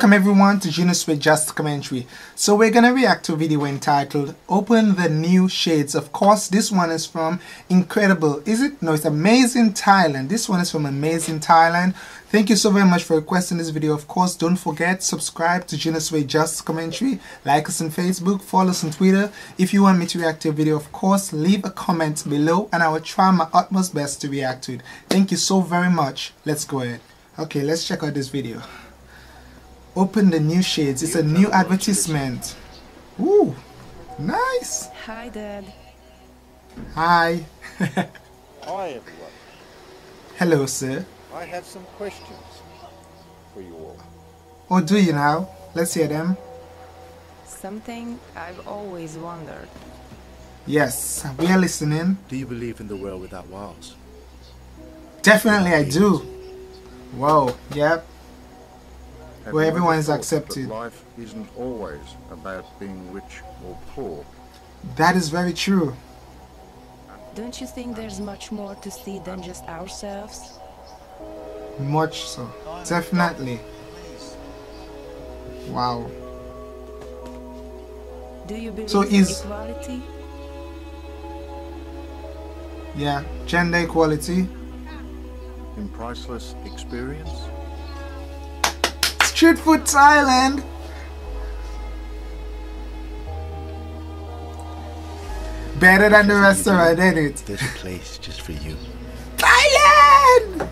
Welcome everyone to Junosuede Just Commentary. So we're gonna react to a video entitled Open the New Shades. Of course, this one is from Incredible. Is it? No, it's Amazing Thailand. This one is from Amazing Thailand. Thank you so very much for requesting this video. Of course, don't forget, subscribe to Junosuede Just Commentary. Like us on Facebook, follow us on Twitter. If you want me to react to a video, of course, leave a comment below and I will try my utmost best to react to it. Thank you so very much. Let's go ahead. Okay, let's check out this video. Open the new shades. It's a new advertisement. Ooh, nice. Hi, Dad. Hi. Hi, everyone. Hello, sir. I have some questions for you all. Oh, do you now? Let's hear them. Something I've always wondered. Yes, we are listening. Do you believe in the world without walls? Definitely, I do. Whoa, yep. Where everyone is accepted. Life isn't always about being rich or poor. That is very true. Don't you think there's much more to see than just ourselves? Much so. Definitely. Wow. Do you believe in equality? Yeah, gender equality. In priceless experience? Street Food Thailand. Better than the restaurant, ain't it? This place just for you. Thailand!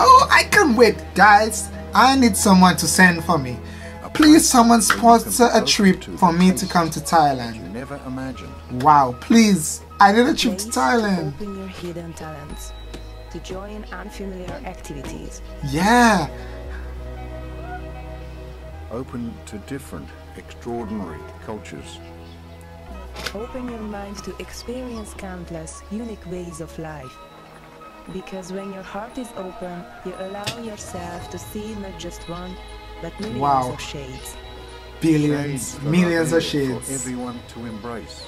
Oh, I can't wait, guys. I need someone to send for me. Please, someone sponsor a trip for me to come to Thailand. You never imagined. Wow, please. I need a trip to Thailand. Open your hidden talents. To join unfamiliar activities. Yeah. Open to different, extraordinary cultures. Open your mind to experience countless, unique ways of life. Because when your heart is open, you allow yourself to see not just one, but millions of shades. Billions, millions of shades. For everyone to embrace.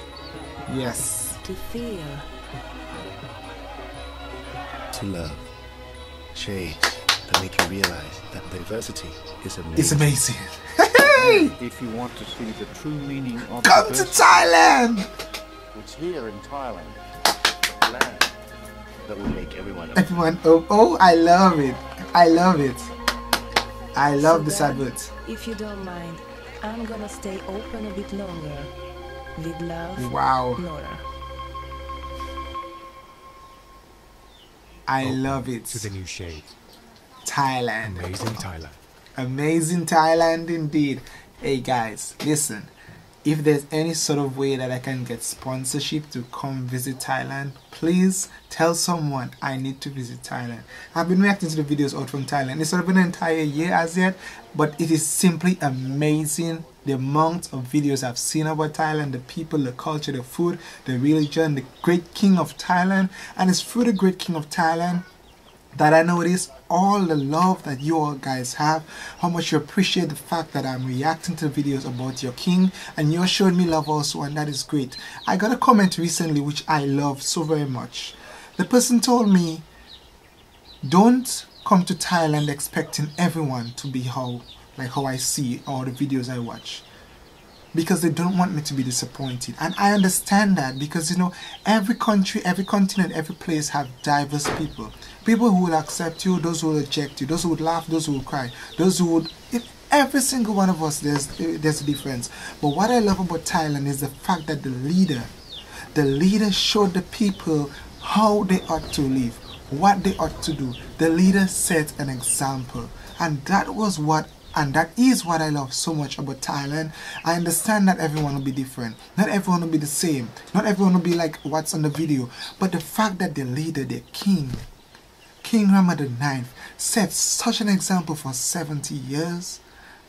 Yes. To feel. To love. Shades that make you realize that diversity is amazing. It's amazing. Hey! If you want to see the true meaning of come to Thailand! It's here in Thailand, the land that will make everyone oh, I love it. I love it. I love this advert. If you don't mind, I'm gonna stay open a bit longer. With love, Nora. I love it. To the new shade. Thailand. Amazing Thailand. Amazing Thailand indeed. Hey guys, listen. If there's any sort of way that I can get sponsorship to come visit Thailand, please tell someone I need to visit Thailand. I've been reacting to the videos out from Thailand. It's not been an entire year as yet, but it is simply amazing the amount of videos I've seen about Thailand, the people, the culture, the food, the religion, the great king of Thailand. And it's through the great king of Thailand that I notice all the love that you all guys have, how much you appreciate the fact that I'm reacting to videos about your king, and you're showing me love also, and that is great. I got a comment recently which I love so very much. The person told me, don't come to Thailand expecting everyone to be how I see all the videos I watch, because they don't want me to be disappointed. And I understand that, because you know, every country, every continent, every place have diverse people. People who will accept you, those who will reject you, those who would laugh, those who will cry, those who would... Every single one of us, there's a difference. But what I love about Thailand is the fact that the leader showed the people how they ought to live, what they ought to do. The leader set an example. And that was what... And that is what I love so much about Thailand. I understand that everyone will be different. Not everyone will be the same. Not everyone will be like what's on the video. But the fact that the leader, the king, King Rama IX, set such an example for 70 years.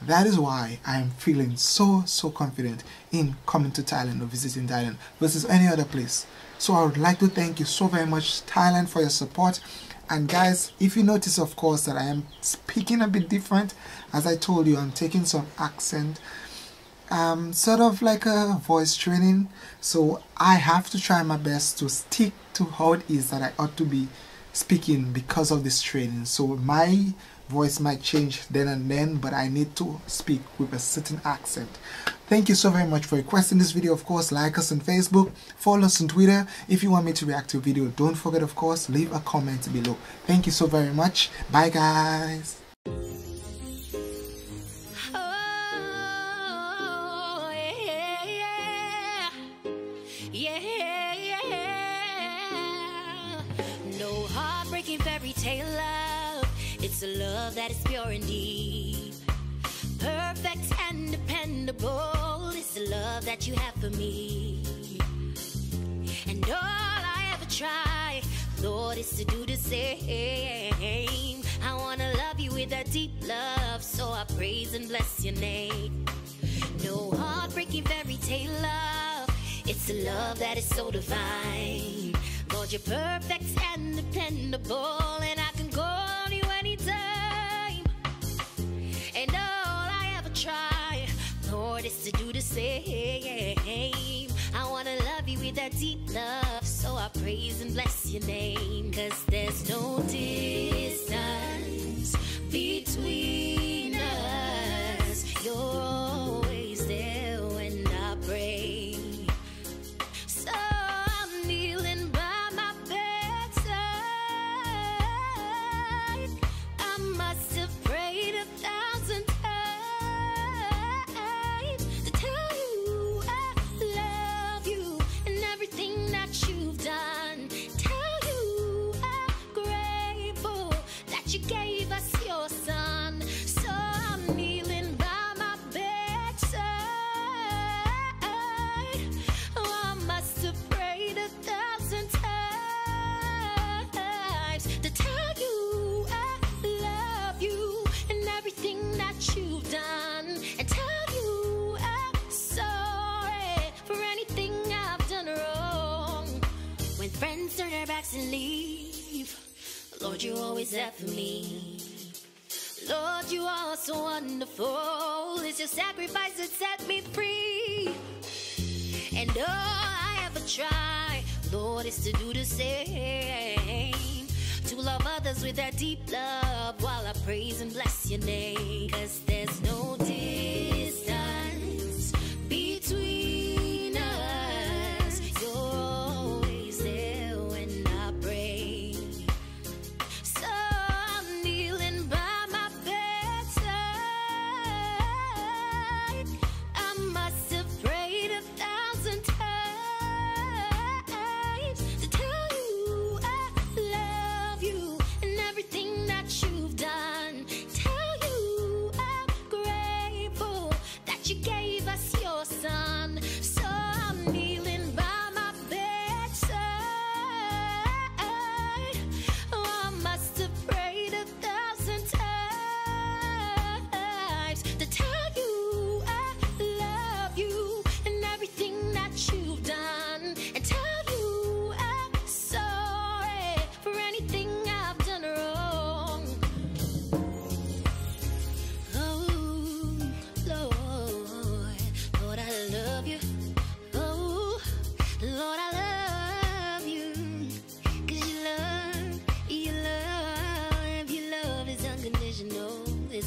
That is why I am feeling so confident in coming to Thailand or visiting Thailand versus any other place. So I would like to thank you so very much, Thailand, for your support. And guys, if you notice, of course, that I am speaking a bit different. As I told you, I'm taking some accent, sort of like a voice training. So I have to try my best to stick to how it is that I ought to be speaking because of this training. So my voice might change then and then, but I need to speak with a certain accent. Thank you so very much for requesting this video. Of course, like us on Facebook, follow us on Twitter. If you want me to react to a video, don't forget, of course, leave a comment below. Thank you so very much. Bye, guys. No heartbreaking fairy tale love. It's a love that is pure and deep, perfect and dependable. It's the love that you have for me. And all I ever try, Lord, is to do the same. I wanna love you with that deep love, so I praise and bless your name. No heartbreaking fairy tale love. It's a love that is so divine. Lord, you're perfect and dependable, and I can go on you anytime. And all I ever try, Lord, is to do the same. I wanna love you with that deep love, so I praise and bless your name. 'Cause there's no distance between us. You're always there when I pray. And leave, Lord, you always have for me. Lord, you are so wonderful. It's your sacrifice that set me free. And all I ever try, Lord, is to do the same, to love others with that deep love, while I praise and bless your name. 'Cause there's no distance between us. You're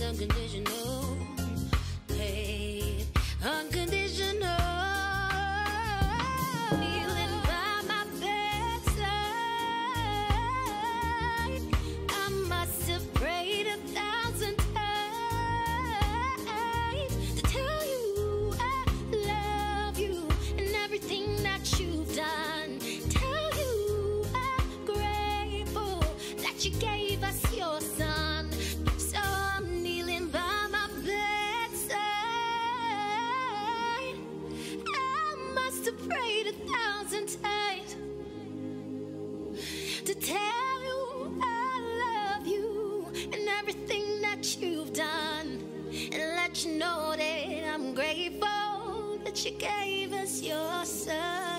unconditional, hey, unconditional. Kneeling by my bedside, I must have prayed 1,000 times to tell you I love you and everything that you've done. Tell you I'm grateful that you gave us your son. Prayed 1,000 times to tell you I love you and everything that you've done, and let you know that I'm grateful that you gave us your son.